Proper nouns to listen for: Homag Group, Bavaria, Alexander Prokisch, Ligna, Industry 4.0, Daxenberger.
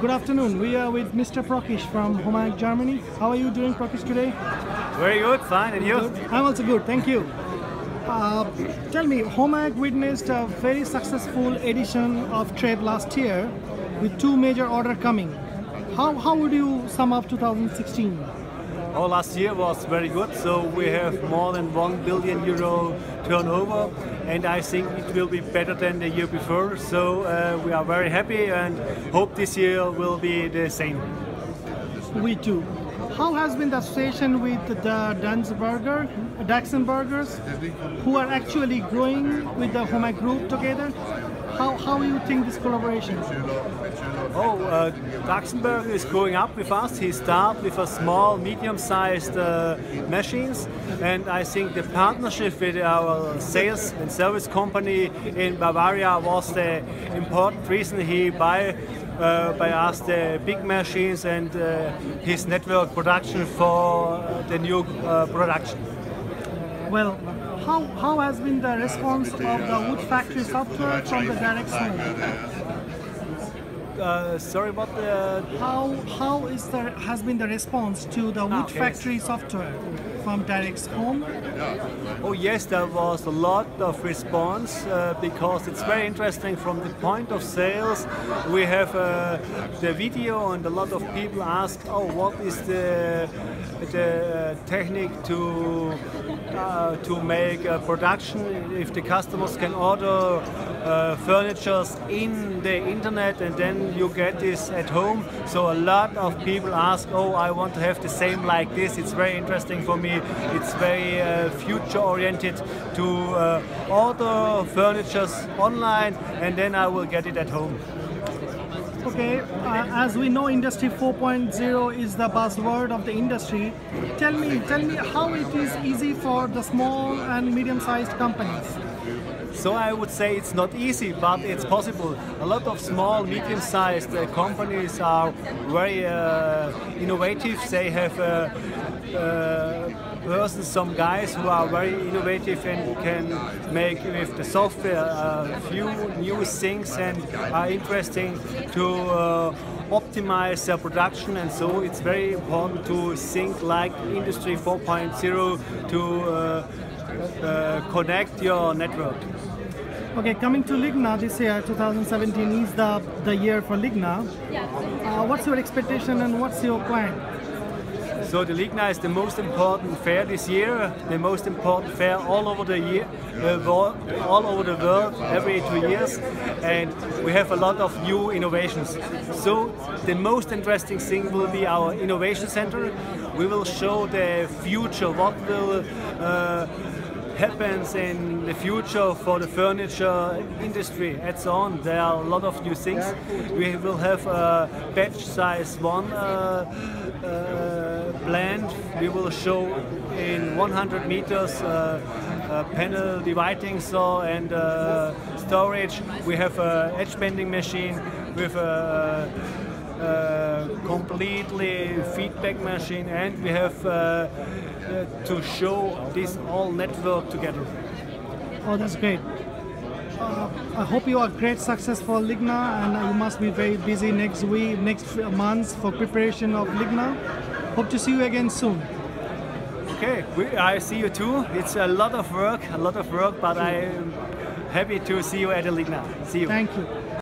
Good afternoon. We are with Mr. Prokisch from Homag, Germany. How are you doing, Prokisch, today? Very good, fine. And you? I'm also good, thank you. Tell me, Homag witnessed a very successful edition of trade last year with two major orders coming. How would you sum up 2016? Oh, last year was very good, so we have more than €1 billion turnover, and I think it will be better than the year before, so we are very happy and hope this year will be the same. We too. How has been the association with the Daxenbergers, who are actually growing with the Homag Group together? How you think this collaboration? Daxenberger is growing up with us. He started with a small, medium-sized machines, and I think the partnership with our sales and service company in Bavaria was the important reason he buy us the big machines and his network production for the new production. Well, how has been the response of the wood factory software from the Daxenberger? Sorry, but how is there has been the response to the wood factory software from Daxenberger's home? Oh yes, there was a lot of response because it's very interesting from the point of sales. We have the video, and a lot of people ask, "Oh, what is the technique to make a production? If the customers can order furnitures in the internet and then you get this at home." So a lot of people ask, "Oh, I want to have the same like this." It's very interesting for me. It's very future-oriented to order furnitures online and then I will get it at home. Okay, as we know, Industry 4.0 is the buzzword of the industry. Tell me how it is easy for the small and medium-sized companies. So I would say it's not easy, but it's possible. A lot of small, medium-sized companies are very innovative. They have some guys who are very innovative and can make with the software a few new things and are interesting to optimize their production, and so it's very important to think like Industry 4.0 to connect your network. Okay, coming to Ligna this year, 2017 is the year for Ligna. What's your expectation and what's your plan? So the Ligna is the most important fair this year, the most important fair all over the world every 2 years, and we have a lot of new innovations. So the most interesting thing will be our innovation center. We will show the future, what will happens in the future for the furniture industry and so on. There are a lot of new things. We will have a batch size 1 planned. We will show in 100 meters panel dividing saw and storage. We have an edge bending machine with a completely feedback machine, and we have to show this all network together. Oh, that's great. I hope you are great success for Ligna, and you must be very busy next months for preparation of Ligna. Hope to see you again soon. Okay, I see you too. It's a lot of work, but I'm happy to see you at the Ligna. See you. Thank you.